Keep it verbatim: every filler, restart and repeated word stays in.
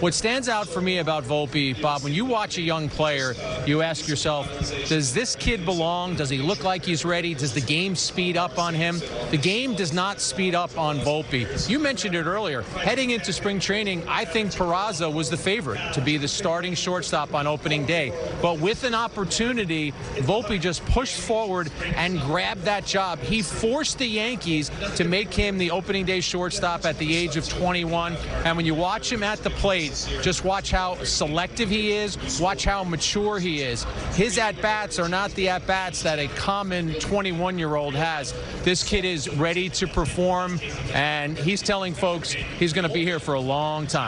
What stands out for me about Volpe, Bob, when you watch a young player, you ask yourself, does this kid belong? Does he look like he's ready? Does the game speed up on him? The game does not speed up on Volpe. You mentioned it earlier. Heading into spring training, I think Peraza was the favorite to be the starting shortstop on opening day. But with an opportunity, Volpe just pushed forward and grabbed that job. He forced the Yankees to make him the opening day shortstop at the age of twenty-one. And when you watch him at the plate, just watch how selective he is, watch how mature he is. His at-bats are not the at-bats that a common twenty-one-year-old has. This kid is ready to perform, and he's telling folks he's going to be here for a long time.